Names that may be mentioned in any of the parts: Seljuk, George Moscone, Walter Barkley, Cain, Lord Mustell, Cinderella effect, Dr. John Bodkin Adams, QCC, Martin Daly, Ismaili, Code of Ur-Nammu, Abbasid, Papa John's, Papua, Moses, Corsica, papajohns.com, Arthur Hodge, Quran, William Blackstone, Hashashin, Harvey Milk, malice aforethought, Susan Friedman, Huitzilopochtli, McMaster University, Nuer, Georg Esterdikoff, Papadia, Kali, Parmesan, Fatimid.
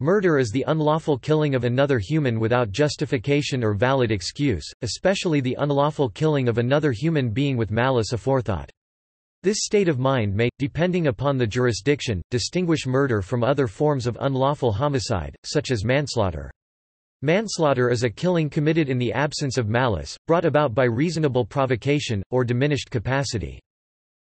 Murder is the unlawful killing of another human without justification or valid excuse, especially the unlawful killing of another human being with malice aforethought. This state of mind may, depending upon the jurisdiction, distinguish murder from other forms of unlawful homicide, such as manslaughter. Manslaughter is a killing committed in the absence of malice, brought about by reasonable provocation, or diminished capacity.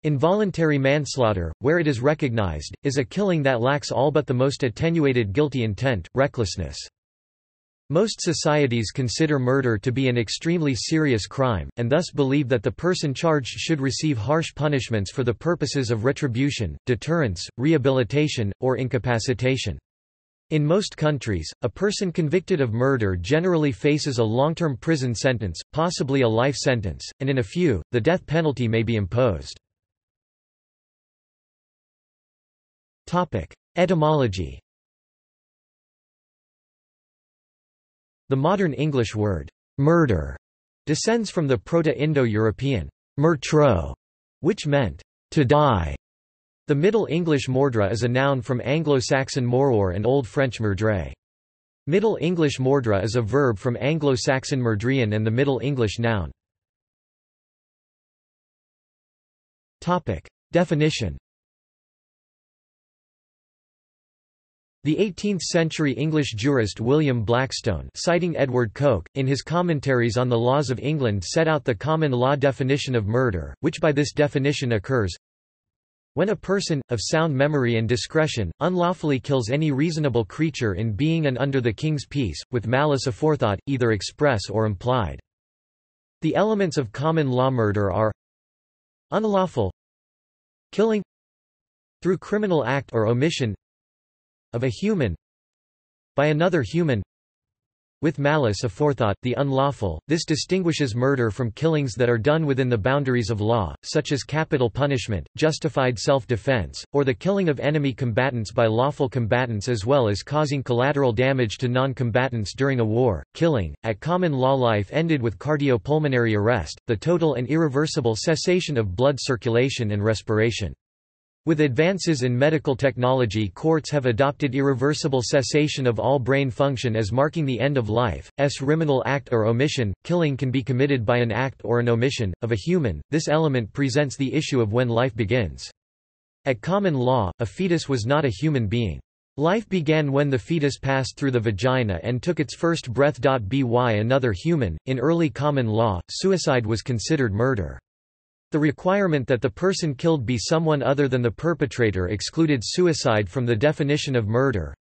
Involuntary manslaughter, where it is recognized, is a killing that lacks all but the most attenuated guilty intent, recklessness. Most societies consider murder to be an extremely serious crime, and thus believe that the person charged should receive harsh punishments for the purposes of retribution, deterrence, rehabilitation, or incapacitation. In most countries, a person convicted of murder generally faces a long-term prison sentence, possibly a life sentence, and in a few, the death penalty may be imposed. Etymology. The modern English word, murder, descends from the Proto-Indo-European murtro, which meant to die. The Middle English mordra is a noun from Anglo-Saxon moror and Old French mordre. Middle English mordra is a verb from Anglo-Saxon mordrian and the Middle English noun. Definition. The 18th-century English jurist William Blackstone, citing Edward Coke, in his Commentaries on the Laws of England set out the common law definition of murder, which by this definition occurs, "When a person, of sound memory and discretion, unlawfully kills any reasonable creature in being and under the king's peace, with malice aforethought, either express or implied." The elements of common law murder are unlawful killing through criminal act or omission of a human by another human with malice aforethought, the unlawful. This distinguishes murder from killings that are done within the boundaries of law, such as capital punishment, justified self-defense, or the killing of enemy combatants by lawful combatants, as well as causing collateral damage to non-combatants during a war. Killing, at common law life ended with cardiopulmonary arrest, the total and irreversible cessation of blood circulation and respiration. With advances in medical technology, courts have adopted irreversible cessation of all brain function as marking the end of life. Criminal act or omission. Killing can be committed by an act or an omission of a human. This element presents the issue of when life begins. At common law, a fetus was not a human being. Life began when the fetus passed through the vagina and took its first breath. By another human. In early common law, suicide was considered murder. The requirement that the person killed be someone other than the perpetrator excluded suicide from the definition of murder.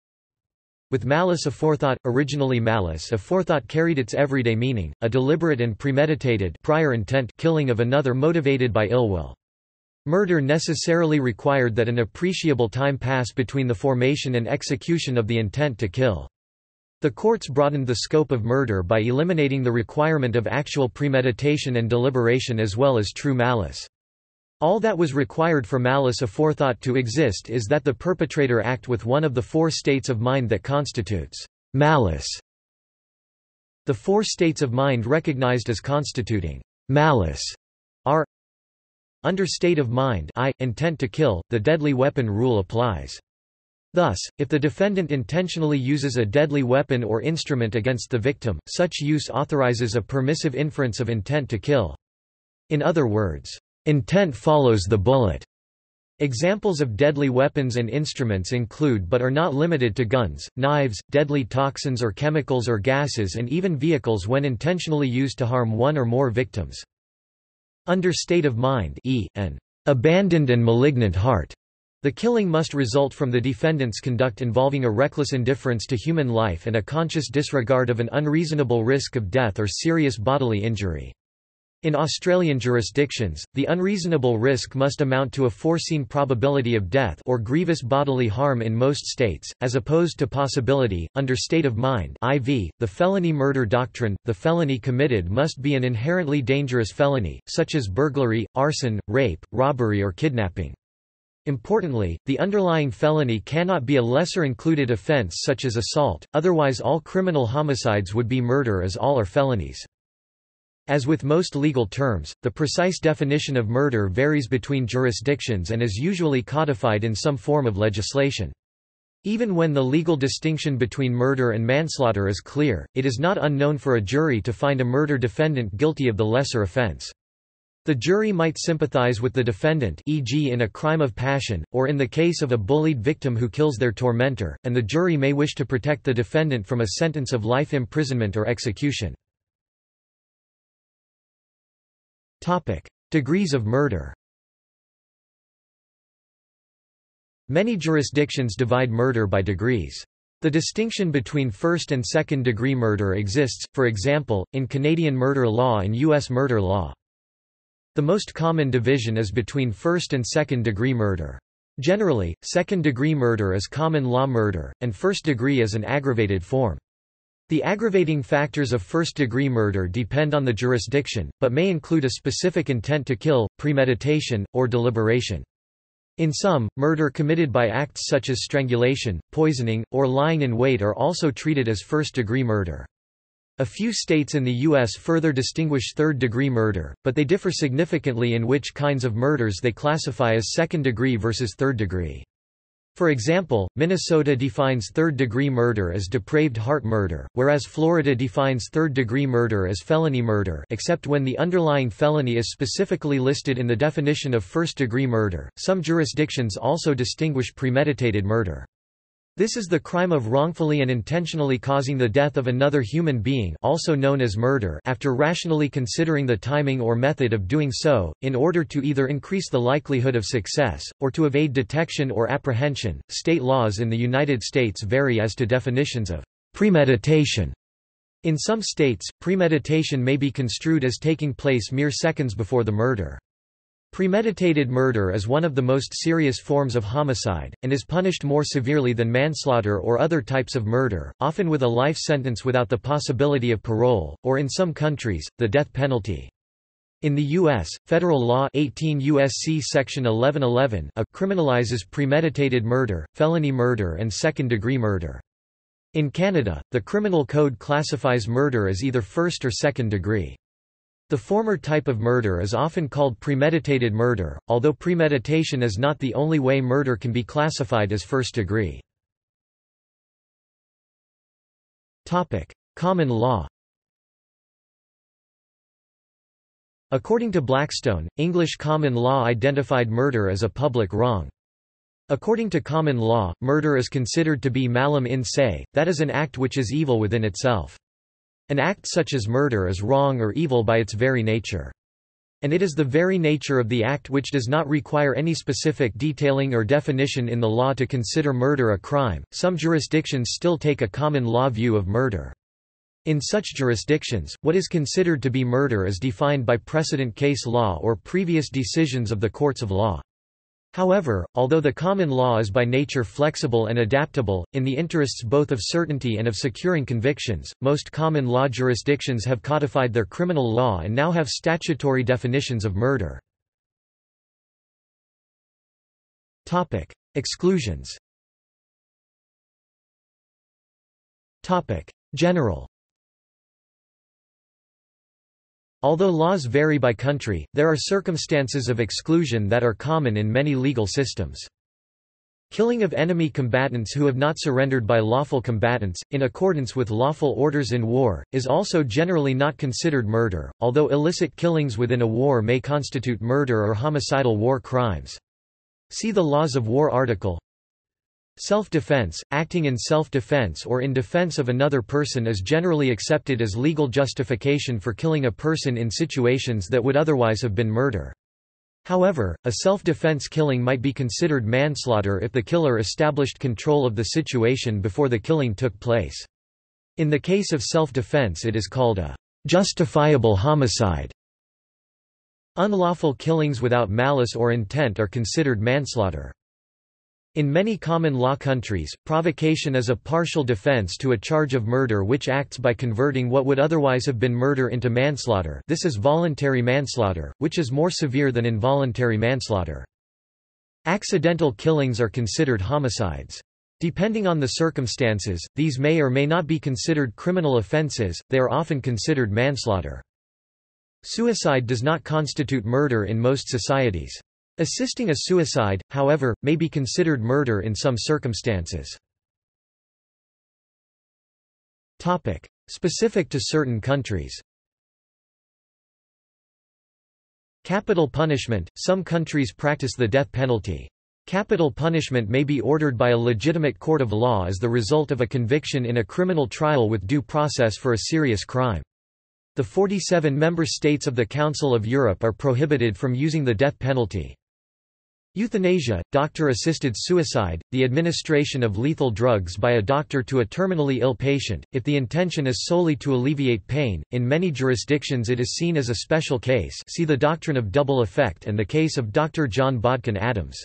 With malice aforethought, originally malice aforethought carried its everyday meaning, a deliberate and premeditated prior intent killing of another motivated by ill will. Murder necessarily required that an appreciable time pass between the formation and execution of the intent to kill. The courts broadened the scope of murder by eliminating the requirement of actual premeditation and deliberation as well as true malice. All that was required for malice aforethought to exist is that the perpetrator act with one of the four states of mind that constitutes malice. The four states of mind recognized as constituting malice are: under state of mind I, intent to kill, the deadly weapon rule applies. Thus, if the defendant intentionally uses a deadly weapon or instrument against the victim, such use authorizes a permissive inference of intent to kill. In other words, intent follows the bullet. Examples of deadly weapons and instruments include but are not limited to guns, knives, deadly toxins or chemicals or gases, and even vehicles when intentionally used to harm one or more victims. Under state of mind e, an abandoned and malignant heart. The killing must result from the defendant's conduct involving a reckless indifference to human life and a conscious disregard of an unreasonable risk of death or serious bodily injury. In Australian jurisdictions, the unreasonable risk must amount to a foreseen probability of death or grievous bodily harm in most states, as opposed to possibility. Under state of mind IV, the felony murder doctrine, the felony committed must be an inherently dangerous felony, such as burglary, arson, rape, robbery or kidnapping. Importantly, the underlying felony cannot be a lesser-included offense such as assault, otherwise all criminal homicides would be murder as all are felonies. As with most legal terms, the precise definition of murder varies between jurisdictions and is usually codified in some form of legislation. Even when the legal distinction between murder and manslaughter is clear, it is not unknown for a jury to find a murder defendant guilty of the lesser offense. The jury might sympathize with the defendant, e.g. in a crime of passion, or in the case of a bullied victim who kills their tormentor, and the jury may wish to protect the defendant from a sentence of life imprisonment or execution. Degrees of murder. Many jurisdictions divide murder by degrees. The distinction between first- and second-degree murder exists, for example, in Canadian murder law and U.S. murder law. The most common division is between first- and second-degree murder. Generally, second-degree murder is common law murder, and first-degree is an aggravated form. The aggravating factors of first-degree murder depend on the jurisdiction, but may include a specific intent to kill, premeditation, or deliberation. In some, murder committed by acts such as strangulation, poisoning, or lying in wait are also treated as first-degree murder. A few states in the U.S. further distinguish third-degree murder, but they differ significantly in which kinds of murders they classify as second-degree versus third-degree. For example, Minnesota defines third-degree murder as depraved heart murder, whereas Florida defines third-degree murder as felony murder, except when the underlying felony is specifically listed in the definition of first-degree murder. Some jurisdictions also distinguish premeditated murder. This is the crime of wrongfully and intentionally causing the death of another human being, also known as murder, after rationally considering the timing or method of doing so, in order to either increase the likelihood of success, or to evade detection or apprehension. State laws in the United States vary as to definitions of premeditation. In some states, premeditation may be construed as taking place mere seconds before the murder. Premeditated murder is one of the most serious forms of homicide, and is punished more severely than manslaughter or other types of murder, often with a life sentence without the possibility of parole, or in some countries, the death penalty. In the U.S., federal law 18 U.S.C. Section 1111 criminalizes premeditated murder, felony murder and second-degree murder. In Canada, the Criminal Code classifies murder as either first or second degree. The former type of murder is often called premeditated murder, although premeditation is not the only way murder can be classified as first degree. Common law. According to Blackstone, English common law identified murder as a public wrong. According to common law, murder is considered to be malum in se, that is, an act which is evil within itself. An act such as murder is wrong or evil by its very nature. And it is the very nature of the act which does not require any specific detailing or definition in the law to consider murder a crime. Some jurisdictions still take a common law view of murder. In such jurisdictions, what is considered to be murder is defined by precedent case law or previous decisions of the courts of law. However, although the common law is by nature flexible and adaptable, in the interests both of certainty and of securing convictions, most common law jurisdictions have codified their criminal law and now have statutory definitions of murder. Topic: Exclusions. Topic: General. Although laws vary by country, there are circumstances of exclusion that are common in many legal systems. Killing of enemy combatants who have not surrendered by lawful combatants, in accordance with lawful orders in war, is also generally not considered murder, although illicit killings within a war may constitute murder or homicidal war crimes. See the Laws of War article. Self-defense, acting in self-defense or in defense of another person is generally accepted as legal justification for killing a person in situations that would otherwise have been murder. However, a self-defense killing might be considered manslaughter if the killer established control of the situation before the killing took place. In the case of self-defense, it is called a justifiable homicide. Unlawful killings without malice or intent are considered manslaughter. In many common law countries, provocation is a partial defense to a charge of murder which acts by converting what would otherwise have been murder into manslaughter. This is voluntary manslaughter, which is more severe than involuntary manslaughter. Accidental killings are considered homicides. Depending on the circumstances, these may or may not be considered criminal offenses. They are often considered manslaughter. Suicide does not constitute murder in most societies. Assisting a suicide, however, may be considered murder in some circumstances. Specific to certain countries. Capital punishment. Some countries practice the death penalty. Capital punishment may be ordered by a legitimate court of law as the result of a conviction in a criminal trial with due process for a serious crime. The 47 member states of the Council of Europe are prohibited from using the death penalty. Euthanasia, doctor-assisted suicide, the administration of lethal drugs by a doctor to a terminally ill patient, if the intention is solely to alleviate pain. In many jurisdictions it is seen as a special case. See the doctrine of double effect and the case of Dr. John Bodkin Adams.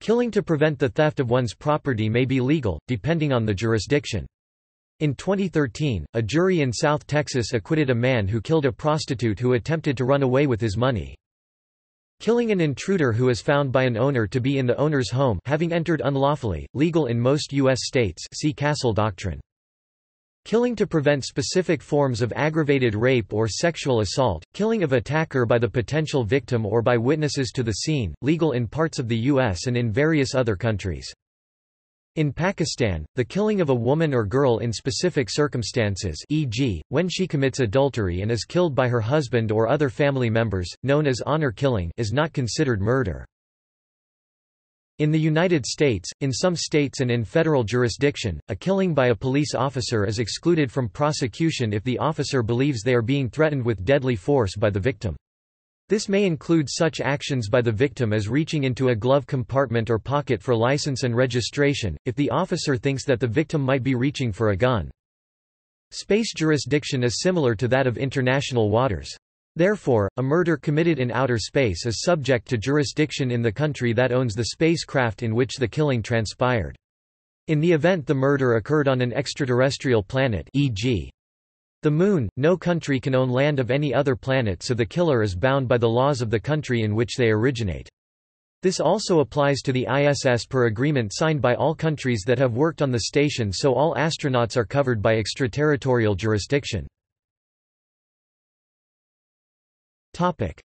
Killing to prevent the theft of one's property may be legal, depending on the jurisdiction. In 2013, a jury in South Texas acquitted a man who killed a prostitute who attempted to run away with his money. Killing an intruder who is found by an owner to be in the owner's home having entered unlawfully, legal in most U.S. states. See Castle Doctrine. Killing to prevent specific forms of aggravated rape or sexual assault, killing of attacker by the potential victim or by witnesses to the scene, legal in parts of the U.S. and in various other countries. In Pakistan, the killing of a woman or girl in specific circumstances, e.g., when she commits adultery and is killed by her husband or other family members, known as honor killing, is not considered murder. In the United States, in some states and in federal jurisdiction, a killing by a police officer is excluded from prosecution if the officer believes they are being threatened with deadly force by the victim. This may include such actions by the victim as reaching into a glove compartment or pocket for license and registration, if the officer thinks that the victim might be reaching for a gun. Space jurisdiction is similar to that of international waters. Therefore, a murder committed in outer space is subject to jurisdiction in the country that owns the spacecraft in which the killing transpired. In the event the murder occurred on an extraterrestrial planet, e.g., the Moon, no country can own land of any other planet, so the killer is bound by the laws of the country in which they originate. This also applies to the ISS per agreement signed by all countries that have worked on the station, so all astronauts are covered by extraterritorial jurisdiction.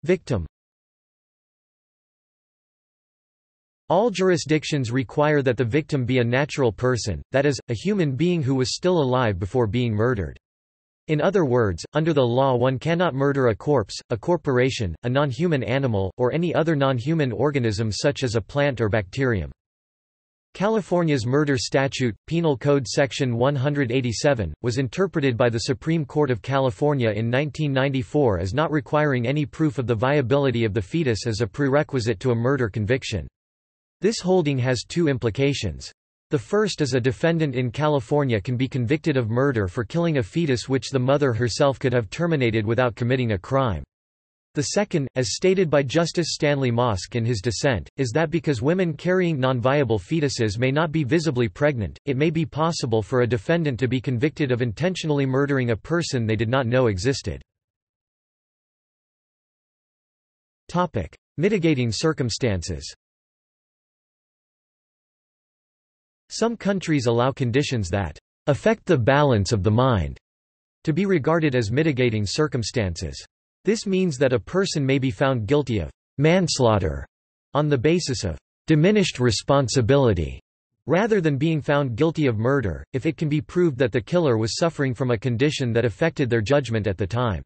Victim. All jurisdictions require that the victim be a natural person, that is, a human being who was still alive before being murdered. In other words, under the law one cannot murder a corpse, a corporation, a non-human animal, or any other non-human organism such as a plant or bacterium. California's murder statute, Penal Code Section 187, was interpreted by the Supreme Court of California in 1994 as not requiring any proof of the viability of the fetus as a prerequisite to a murder conviction. This holding has two implications. The first is a defendant in California can be convicted of murder for killing a fetus which the mother herself could have terminated without committing a crime. The second, as stated by Justice Stanley Mosk in his dissent, is that because women carrying non-viable fetuses may not be visibly pregnant, it may be possible for a defendant to be convicted of intentionally murdering a person they did not know existed. Topic: Mitigating circumstances. Some countries allow conditions that affect the balance of the mind to be regarded as mitigating circumstances. This means that a person may be found guilty of manslaughter on the basis of diminished responsibility, rather than being found guilty of murder, if it can be proved that the killer was suffering from a condition that affected their judgment at the time.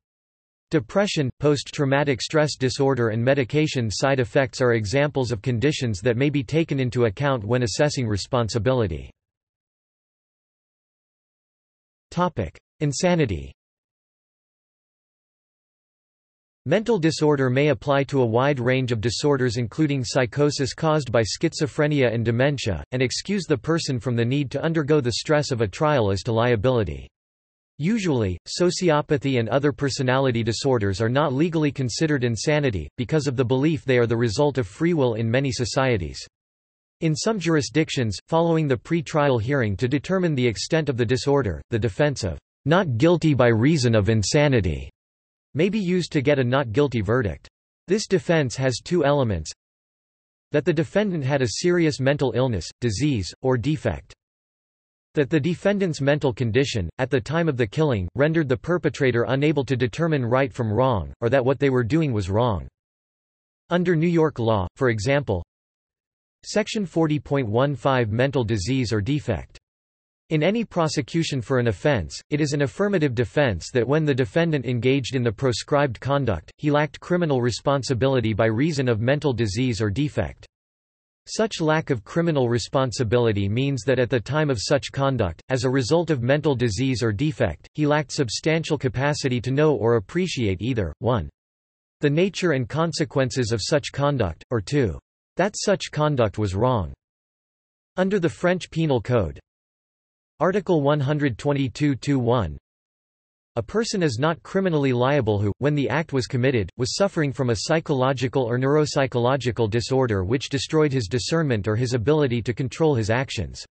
Depression, post-traumatic stress disorder and medication side effects are examples of conditions that may be taken into account when assessing responsibility. Insanity. Mental disorder may apply to a wide range of disorders including psychosis caused by schizophrenia and dementia, and excuse the person from the need to undergo the stress of a trial as to liability. Usually, sociopathy and other personality disorders are not legally considered insanity, because of the belief they are the result of free will in many societies. In some jurisdictions, following the pre-trial hearing to determine the extent of the disorder, the defense of "not guilty by reason of insanity" may be used to get a not guilty verdict. This defense has two elements: that the defendant had a serious mental illness, disease, or defect. That the defendant's mental condition, at the time of the killing, rendered the perpetrator unable to determine right from wrong, or that what they were doing was wrong. Under New York law, for example, Section 40.15 mental disease or defect. In any prosecution for an offense, it is an affirmative defense that when the defendant engaged in the proscribed conduct, he lacked criminal responsibility by reason of mental disease or defect. Such lack of criminal responsibility means that at the time of such conduct, as a result of mental disease or defect, he lacked substantial capacity to know or appreciate either, 1. The nature and consequences of such conduct, or 2. That such conduct was wrong. Under the French Penal Code, Article 122(1), a person is not criminally liable who, when the act was committed, was suffering from a psychological or neuropsychological disorder which destroyed his discernment or his ability to control his actions.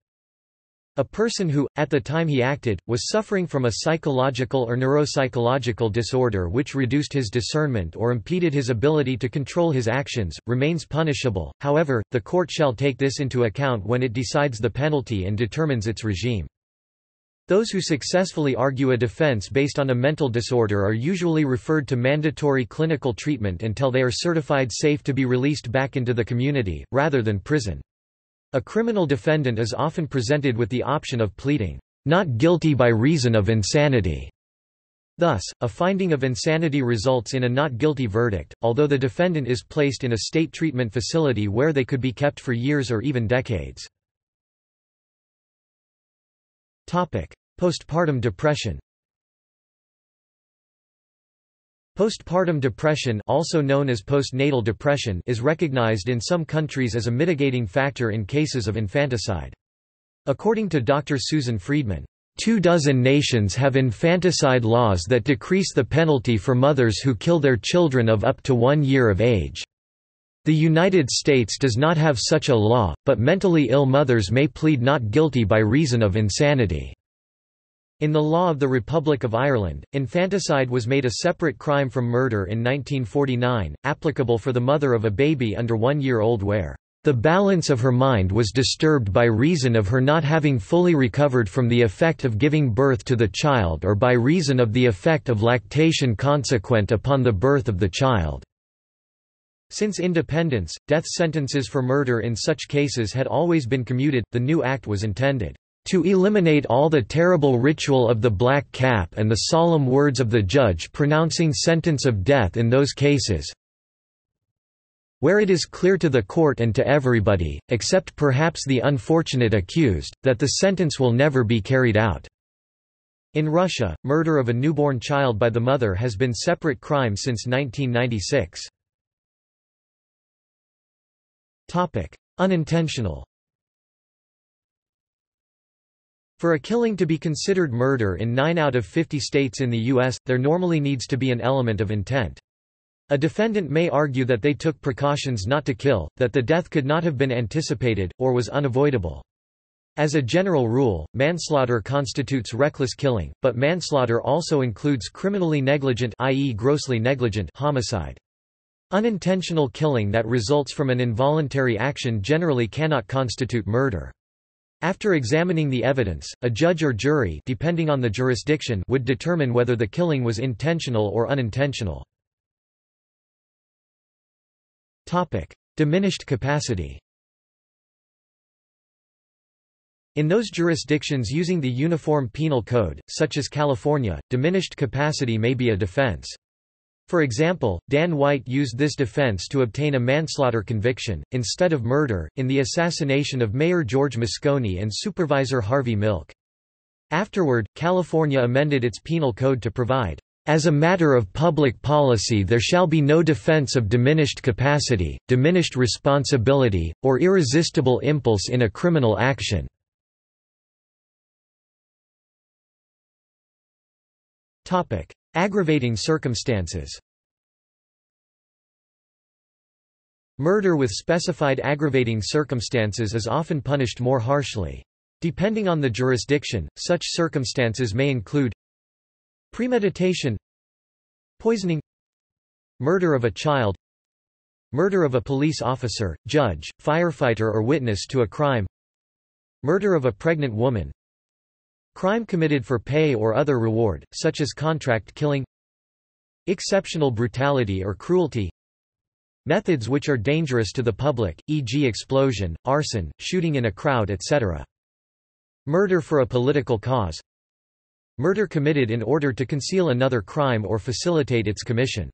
A person who, at the time he acted, was suffering from a psychological or neuropsychological disorder which reduced his discernment or impeded his ability to control his actions, remains punishable. However, the court shall take this into account when it decides the penalty and determines its regime. Those who successfully argue a defense based on a mental disorder are usually referred to mandatory clinical treatment until they are certified safe to be released back into the community, rather than prison. A criminal defendant is often presented with the option of pleading, "not guilty by reason of insanity." Thus, a finding of insanity results in a not guilty verdict, although the defendant is placed in a state treatment facility where they could be kept for years or even decades. Postpartum depression. Postpartum depression, also known as postnatal depression, is recognized in some countries as a mitigating factor in cases of infanticide. According to Dr. Susan Friedman, 24 nations have infanticide laws that decrease the penalty for mothers who kill their children of up to 1 year of age. The United States does not have such a law, but mentally ill mothers may plead not guilty by reason of insanity. In the law of the Republic of Ireland, infanticide was made a separate crime from murder in 1949, applicable for the mother of a baby under 1 year old where the balance of her mind was disturbed by reason of her not having fully recovered from the effect of giving birth to the child or by reason of the effect of lactation consequent upon the birth of the child. Since independence, death sentences for murder in such cases had always been commuted. The new act was intended to eliminate all the terrible ritual of the black cap and the solemn words of the judge pronouncing sentence of death in those cases where it is clear to the court and to everybody, except perhaps the unfortunate accused, that the sentence will never be carried out. In Russia, murder of a newborn child by the mother has been separate crime since 1996. Unintentional. For a killing to be considered murder in 9 out of 50 states in the U.S., there normally needs to be an element of intent. A defendant may argue that they took precautions not to kill, that the death could not have been anticipated, or was unavoidable. As a general rule, manslaughter constitutes reckless killing, but manslaughter also includes criminally negligent, i.e., grossly negligent, homicide. Unintentional killing that results from an involuntary action generally cannot constitute murder. After examining the evidence, a judge or jury, depending on the jurisdiction, would determine whether the killing was intentional or unintentional. Topic: Diminished capacity. In those jurisdictions using the Uniform Penal Code, such as California, diminished capacity may be a defense. For example, Dan White used this defense to obtain a manslaughter conviction, instead of murder, in the assassination of Mayor George Moscone and Supervisor Harvey Milk. Afterward, California amended its penal code to provide, "As a matter of public policy there shall be no defense of diminished capacity, diminished responsibility, or irresistible impulse in a criminal action." Aggravating circumstances. Murder with specified aggravating circumstances is often punished more harshly. Depending on the jurisdiction, such circumstances may include premeditation, poisoning, murder of a child, murder of a police officer, judge, firefighter or witness to a crime, murder of a pregnant woman, crime committed for pay or other reward, such as contract killing, exceptional brutality or cruelty, methods which are dangerous to the public, e.g. explosion, arson, shooting in a crowd, etc. Murder for a political cause. Murder committed in order to conceal another crime or facilitate its commission.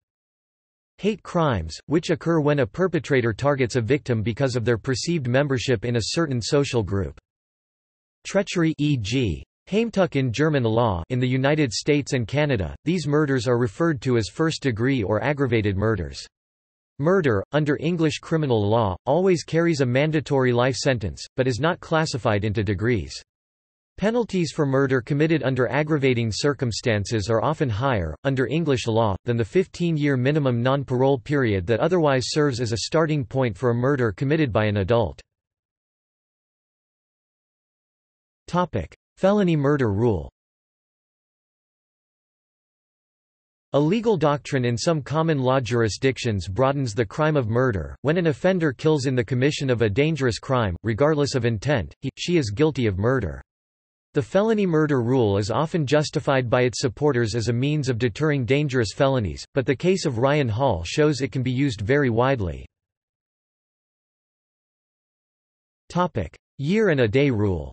Hate crimes, which occur when a perpetrator targets a victim because of their perceived membership in a certain social group. Treachery, e.g. Heimtuck in German law. In the United States and Canada, these murders are referred to as first-degree or aggravated murders. Murder, under English criminal law, always carries a mandatory life sentence, but is not classified into degrees. Penalties for murder committed under aggravating circumstances are often higher, under English law, than the 15-year minimum non-parole period that otherwise serves as a starting point for a murder committed by an adult. Felony murder rule. A legal doctrine in some common law jurisdictions broadens the crime of murder. When an offender kills in the commission of a dangerous crime, regardless of intent, he/she is guilty of murder. The felony murder rule is often justified by its supporters as a means of deterring dangerous felonies, but the case of Ryan Hall shows it can be used very widely. Topic: year and a day rule.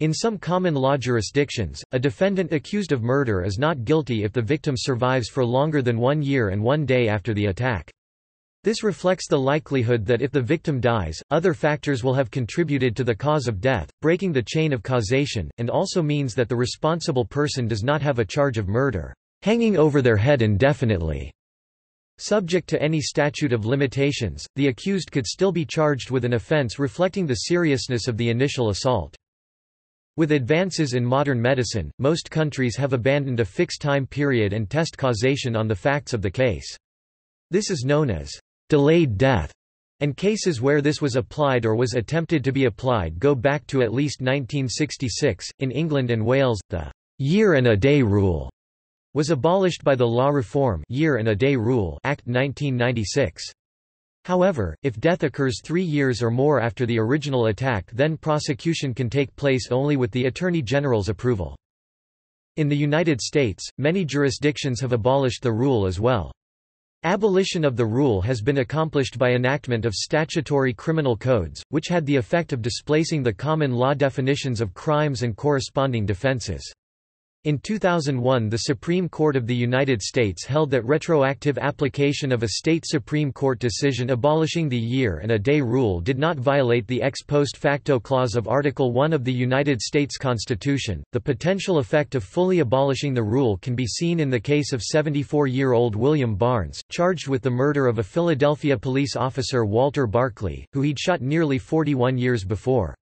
In some common law jurisdictions, a defendant accused of murder is not guilty if the victim survives for longer than 1 year and 1 day after the attack. This reflects the likelihood that if the victim dies, other factors will have contributed to the cause of death, breaking the chain of causation, and also means that the responsible person does not have a charge of murder hanging over their head indefinitely. Subject to any statute of limitations, the accused could still be charged with an offense reflecting the seriousness of the initial assault. With advances in modern medicine, most countries have abandoned a fixed time period and test causation on the facts of the case. This is known as delayed death, and cases where this was applied or was attempted to be applied go back to at least 1966. In England and Wales, the year and a day rule was abolished by the Law Reform Year and a Day Rule Act 1996. However, if death occurs 3 years or more after the original attack, then prosecution can take place only with the Attorney General's approval. In the United States, many jurisdictions have abolished the rule as well. Abolition of the rule has been accomplished by enactment of statutory criminal codes, which had the effect of displacing the common law definitions of crimes and corresponding defenses. In 2001, the Supreme Court of the United States held that retroactive application of a state Supreme Court decision abolishing the year and a day rule did not violate the ex post facto clause of Article I of the United States Constitution. The potential effect of fully abolishing the rule can be seen in the case of 74-year-old William Barnes, charged with the murder of a Philadelphia police officer, Walter Barkley, who he'd shot nearly 41 years before.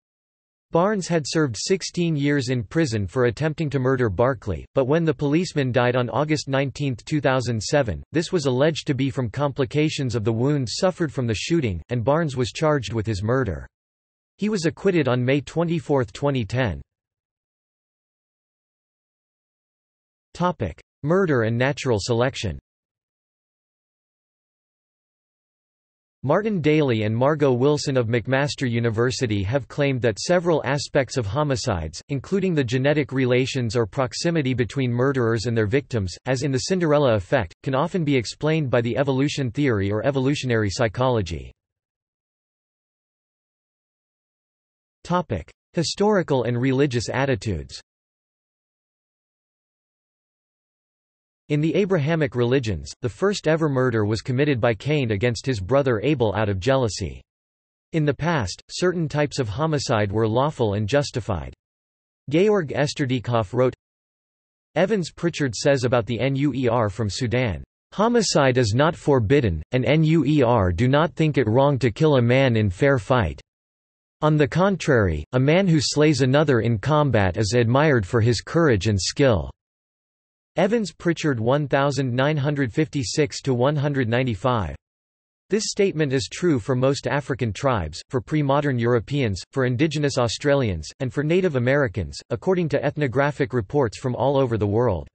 Barnes had served 16 years in prison for attempting to murder Barkley, but when the policeman died on August 19, 2007, this was alleged to be from complications of the wounds suffered from the shooting, and Barnes was charged with his murder. He was acquitted on May 24, 2010. Murder and natural selection. Martin Daly and Margot Wilson of McMaster University have claimed that several aspects of homicides, including the genetic relations or proximity between murderers and their victims, as in the Cinderella effect, can often be explained by the evolution theory or evolutionary psychology. Historical and religious attitudes. In the Abrahamic religions, the first ever murder was committed by Cain against his brother Abel out of jealousy. In the past, certain types of homicide were lawful and justified. Georg Esterdikoff wrote, Evans-Pritchard says about the Nuer from Sudan, "Homicide is not forbidden, and Nuer do not think it wrong to kill a man in fair fight. On the contrary, a man who slays another in combat is admired for his courage and skill." Evans-Pritchard 1956–195. This statement is true for most African tribes, for pre-modern Europeans, for indigenous Australians, and for Native Americans, according to ethnographic reports from all over the world.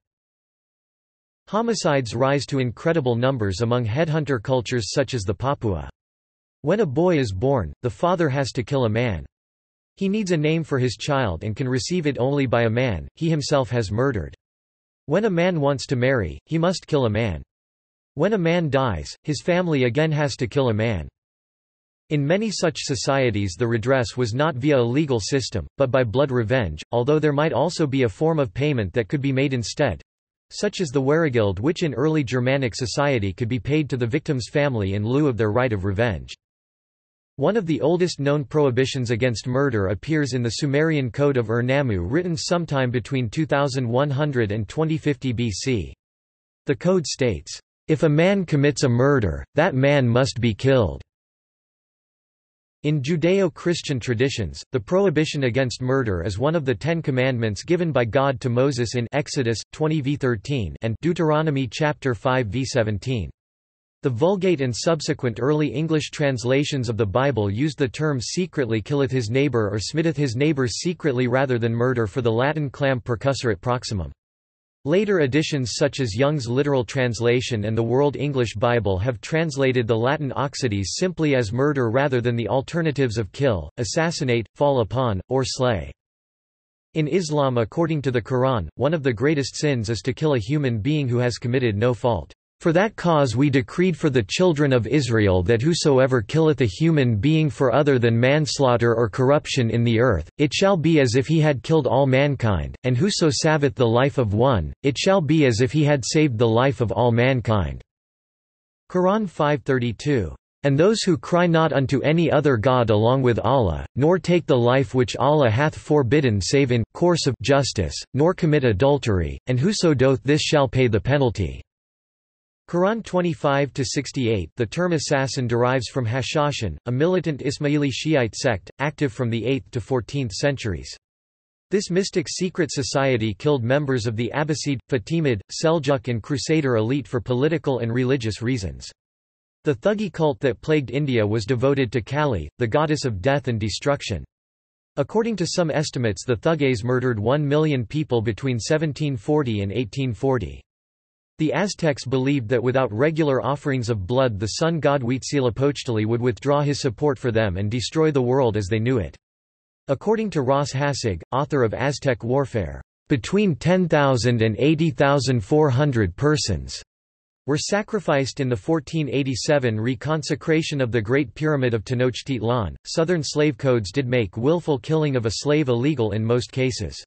Homicides rise to incredible numbers among headhunter cultures such as the Papua. When a boy is born, the father has to kill a man. He needs a name for his child and can receive it only by a man he himself has murdered. When a man wants to marry, he must kill a man. When a man dies, his family again has to kill a man. In many such societies the redress was not via a legal system, but by blood revenge, although there might also be a form of payment that could be made instead, such as the weregild, which in early Germanic society could be paid to the victim's family in lieu of their right of revenge. One of the oldest known prohibitions against murder appears in the Sumerian Code of Ur-Nammu, written sometime between 2100 and 2050 BC. The code states, "If a man commits a murder, that man must be killed." In Judeo-Christian traditions, the prohibition against murder is one of the Ten Commandments given by God to Moses in Exodus 20:13 and Deuteronomy chapter 5:17. The Vulgate and subsequent early English translations of the Bible used the term secretly killeth his neighbor or smiteth his neighbor secretly rather than murder for the Latin clam percusserit proximum. Later editions such as Young's Literal Translation and the World English Bible have translated the Latin oxydes simply as murder rather than the alternatives of kill, assassinate, fall upon, or slay. In Islam, according to the Quran, one of the greatest sins is to kill a human being who has committed no fault. For that cause we decreed for the children of Israel that whosoever killeth a human being for other than manslaughter or corruption in the earth, it shall be as if he had killed all mankind, and whoso saveth the life of one, it shall be as if he had saved the life of all mankind." Quran 5:32. "And those who cry not unto any other God along with Allah, nor take the life which Allah hath forbidden save in course of justice, nor commit adultery, and whoso doth this shall pay the penalty." Quran 25-68. The term assassin derives from Hashashin, a militant Ismaili Shiite sect, active from the 8th to 14th centuries. This mystic secret society killed members of the Abbasid, Fatimid, Seljuk and Crusader elite for political and religious reasons. The Thuggee cult that plagued India was devoted to Kali, the goddess of death and destruction. According to some estimates, the Thuggees murdered 1 million people between 1740 and 1840. The Aztecs believed that without regular offerings of blood the sun god Huitzilopochtli would withdraw his support for them and destroy the world as they knew it. According to Ross Hassig, author of Aztec Warfare, "between 10,000 and 80,400 persons" were sacrificed in the 1487 reconsecration of the Great Pyramid of Tenochtitlan. Southern slave codes did make willful killing of a slave illegal in most cases.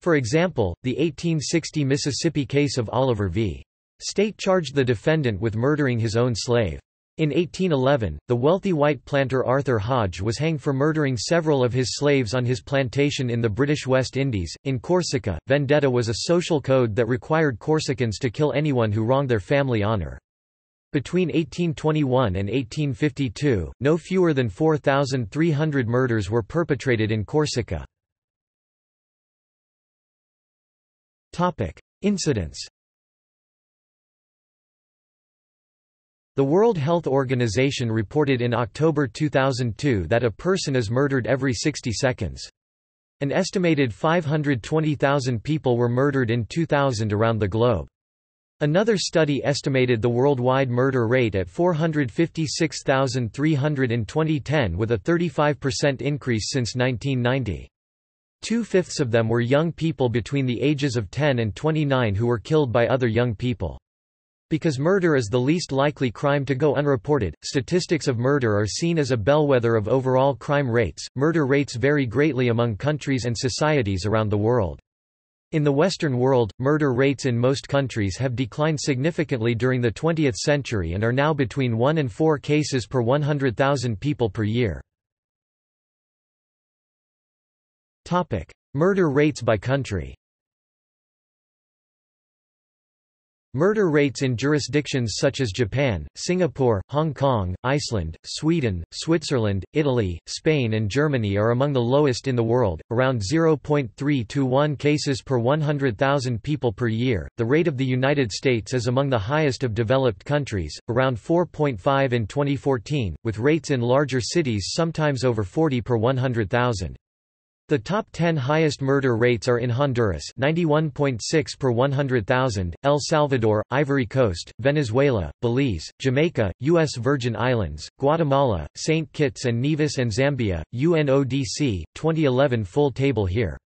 For example, the 1860 Mississippi case of Oliver v. State charged the defendant with murdering his own slave. In 1811, the wealthy white planter Arthur Hodge was hanged for murdering several of his slaves on his plantation in the British West Indies. In Corsica, vendetta was a social code that required Corsicans to kill anyone who wronged their family honor. Between 1821 and 1852, no fewer than 4,300 murders were perpetrated in Corsica. Incidents. The World Health Organization reported in October 2002 that a person is murdered every 60 seconds. An estimated 520,000 people were murdered in 2000 around the globe. Another study estimated the worldwide murder rate at 456,300 in 2010, with a 35% increase since 1990. 2/5 of them were young people between the ages of 10 and 29 who were killed by other young people. Because murder is the least likely crime to go unreported, statistics of murder are seen as a bellwether of overall crime rates. Murder rates vary greatly among countries and societies around the world. In the Western world, murder rates in most countries have declined significantly during the 20th century and are now between 1 and 4 cases per 100,000 people per year. Murder rates by country. Murder rates in jurisdictions such as Japan, Singapore, Hong Kong, Iceland, Sweden, Switzerland, Italy, Spain and Germany are among the lowest in the world, around 0.3 to 1 cases per 100,000 people per year. The rate of the United States is among the highest of developed countries, around 4.5 in 2014, with rates in larger cities sometimes over 40 per 100,000. The top 10 highest murder rates are in Honduras 91.6 per 100,000, El Salvador, Ivory Coast, Venezuela, Belize, Jamaica, U.S. Virgin Islands, Guatemala, St. Kitts and Nevis and Zambia, UNODC, 2011 full table here.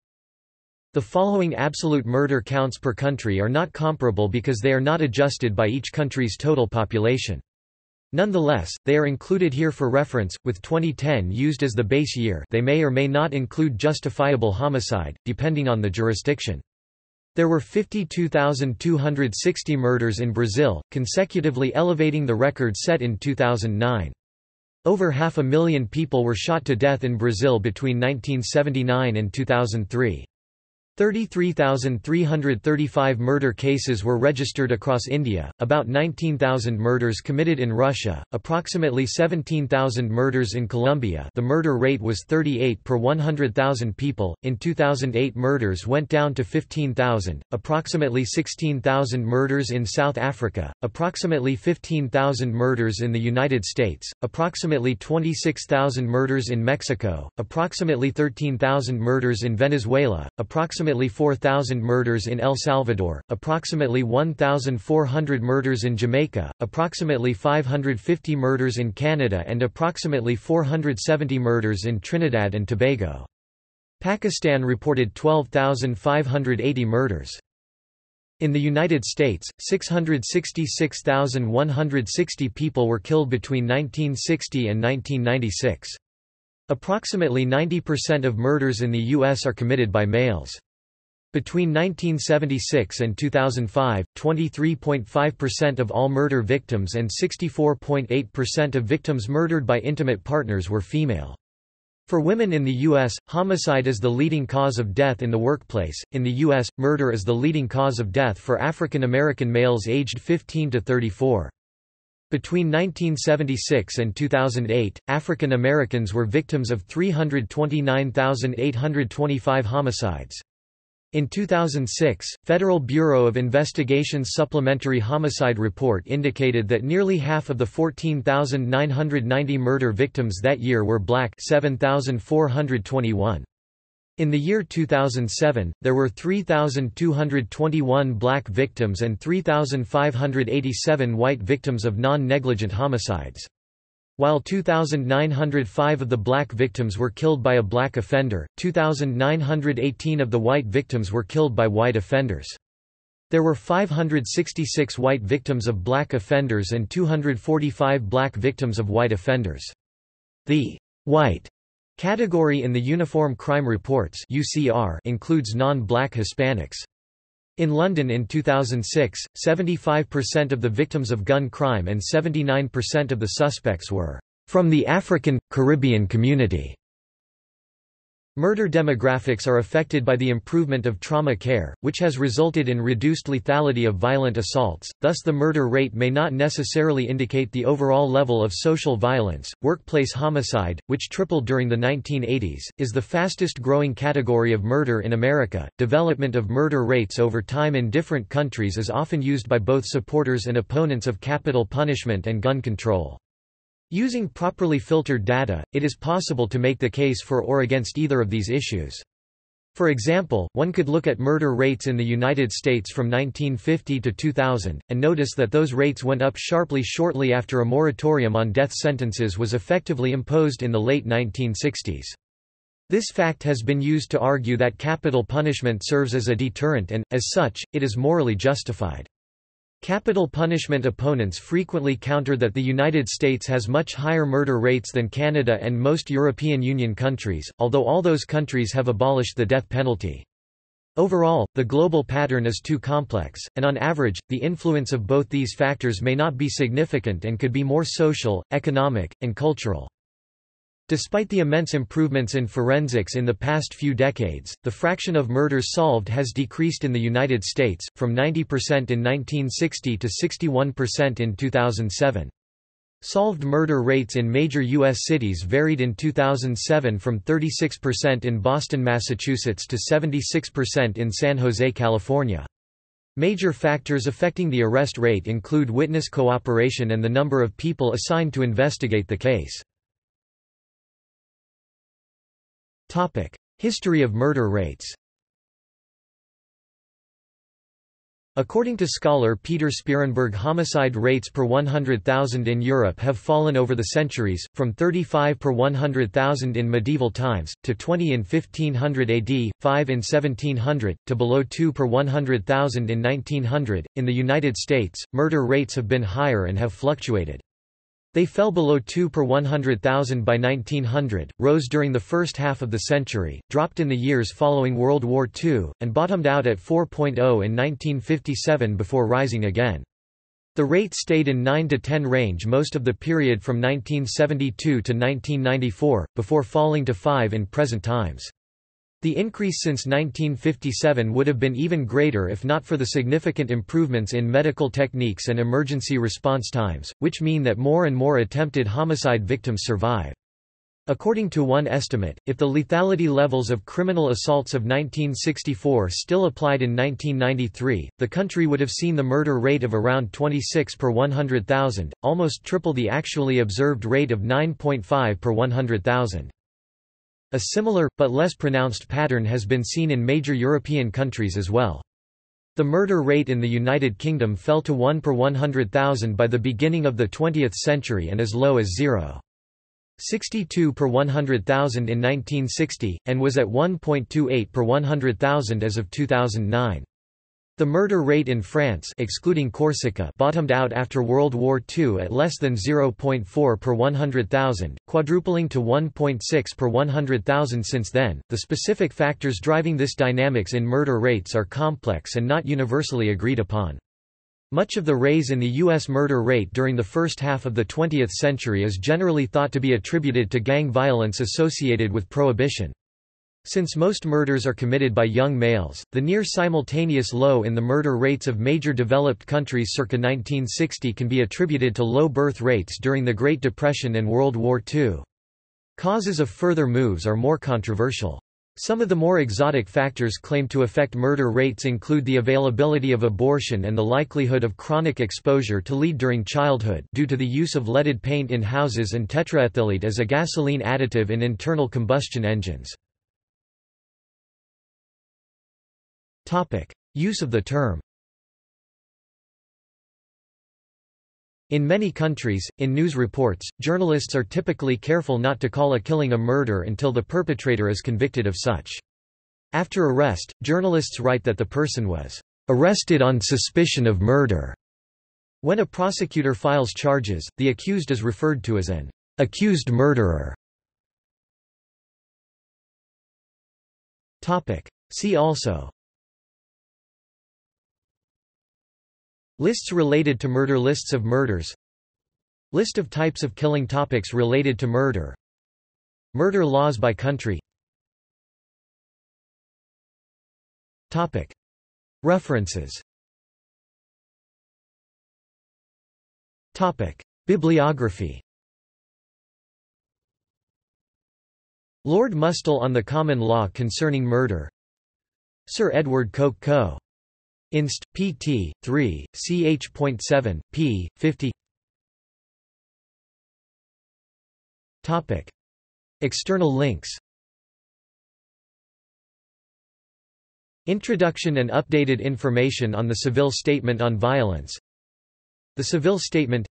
The following absolute murder counts per country are not comparable because they are not adjusted by each country's total population. Nonetheless, they are included here for reference, with 2010 used as the base year. They may or may not include justifiable homicide, depending on the jurisdiction. There were 52,260 murders in Brazil, consecutively elevating the record set in 2009. Over 500,000 people were shot to death in Brazil between 1979 and 2003. 33,335 murder cases were registered across India, about 19,000 murders committed in Russia, approximately 17,000 murders in Colombia. The murder rate was 38 per 100,000 people. In 2008, murders went down to 15,000, approximately 16,000 murders in South Africa, approximately 15,000 murders in the United States, approximately 26,000 murders in Mexico, approximately 13,000 murders in Venezuela, approximately 4,000 murders in El Salvador, approximately 1,400 murders in Jamaica, approximately 550 murders in Canada, and approximately 470 murders in Trinidad and Tobago. Pakistan reported 12,580 murders. In the United States, 666,160 people were killed between 1960 and 1996. Approximately 90% of murders in the U.S. are committed by males. Between 1976 and 2005, 23.5% of all murder victims and 64.8% of victims murdered by intimate partners were female. For women in the U.S., homicide is the leading cause of death in the workplace. In the U.S., murder is the leading cause of death for African American males aged 15 to 34. Between 1976 and 2008, African Americans were victims of 329,825 homicides. In 2006, Federal Bureau of Investigation's Supplementary Homicide Report indicated that nearly half of the 14,990 murder victims that year were black, 7,421. In the year 2007, there were 3,221 black victims and 3,587 white victims of non-negligent homicides. While 2,905 of the black victims were killed by a black offender, 2,918 of the white victims were killed by white offenders. There were 566 white victims of black offenders and 245 black victims of white offenders. The white category in the Uniform Crime Reports (UCR) includes non-black Hispanics. In London in 2006, 75% of the victims of gun crime and 79% of the suspects were from the African, Caribbean community. Murder demographics are affected by the improvement of trauma care, which has resulted in reduced lethality of violent assaults, thus the murder rate may not necessarily indicate the overall level of social violence. Workplace homicide, which tripled during the 1980s, is the fastest growing category of murder in America. Development of murder rates over time in different countries is often used by both supporters and opponents of capital punishment and gun control. Using properly filtered data, it is possible to make the case for or against either of these issues. For example, one could look at murder rates in the United States from 1950 to 2000, and notice that those rates went up sharply shortly after a moratorium on death sentences was effectively imposed in the late 1960s. This fact has been used to argue that capital punishment serves as a deterrent and, as such, it is morally justified. Capital punishment opponents frequently counter that the United States has much higher murder rates than Canada and most European Union countries, although all those countries have abolished the death penalty. Overall, the global pattern is too complex, and on average, the influence of both these factors may not be significant and could be more social, economic, and cultural. Despite the immense improvements in forensics in the past few decades, the fraction of murders solved has decreased in the United States, from 90% in 1960 to 61% in 2007. Solved murder rates in major U.S. cities varied in 2007 from 36% in Boston, Massachusetts to 76% in San Jose, California. Major factors affecting the arrest rate include witness cooperation and the number of people assigned to investigate the case. History of murder rates. According to scholar Peter Spierenberg, homicide rates per 100,000 in Europe have fallen over the centuries, from 35 per 100,000 in medieval times, to 20 in 1500 AD, 5 in 1700, to below 2 per 100,000 in 1900. In the United States, murder rates have been higher and have fluctuated. They fell below 2 per 100,000 by 1900, rose during the first half of the century, dropped in the years following World War II, and bottomed out at 4.0 in 1957 before rising again. The rate stayed in 9 to 10 range most of the period from 1972 to 1994, before falling to 5 in present times. The increase since 1957 would have been even greater if not for the significant improvements in medical techniques and emergency response times, which mean that more and more attempted homicide victims survive. According to one estimate, if the lethality levels of criminal assaults of 1964 still applied in 1993, the country would have seen the murder rate of around 26 per 100,000, almost triple the actually observed rate of 9.5 per 100,000. A similar, but less pronounced pattern has been seen in major European countries as well. The murder rate in the United Kingdom fell to 1 per 100,000 by the beginning of the 20th century and as low as 0.62 per 100,000 in 1960, and was at 1.28 per 100,000 as of 2009. The murder rate in France, excluding Corsica, bottomed out after World War II at less than 0.4 per 100,000, quadrupling to 1.6 per 100,000 since then. The specific factors driving this dynamics in murder rates are complex and not universally agreed upon. Much of the rise in the U.S. murder rate during the first half of the 20th century is generally thought to be attributed to gang violence associated with Prohibition. Since most murders are committed by young males, the near simultaneous low in the murder rates of major developed countries circa 1960 can be attributed to low birth rates during the Great Depression and World War II. Causes of further moves are more controversial. Some of the more exotic factors claimed to affect murder rates include the availability of abortion and the likelihood of chronic exposure to lead during childhood due to the use of leaded paint in houses and tetraethylate as a gasoline additive in internal combustion engines. Use of the term. In many countries, in news reports, journalists are typically careful not to call a killing a murder until the perpetrator is convicted of such. After arrest, journalists write that the person was arrested on suspicion of murder. When a prosecutor files charges, the accused is referred to as an accused murderer. See also: lists related to murder, lists of murders, list of types of killing, topics related to murder, murder laws by country. Topic. References. Topic. Bibliography. Lord Mustell on the Common Law Concerning Murder. Sir Edward Coke Co. Inst. pt. 3, ch.7, p. 50. Topic. External links. Introduction and updated information on the Seville Statement on Violence. The Seville Statement.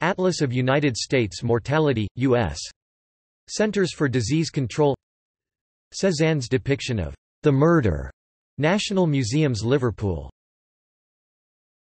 Atlas of United States Mortality, U.S. Centers for Disease Control. Cézanne's depiction of the murder. National Museums Liverpool.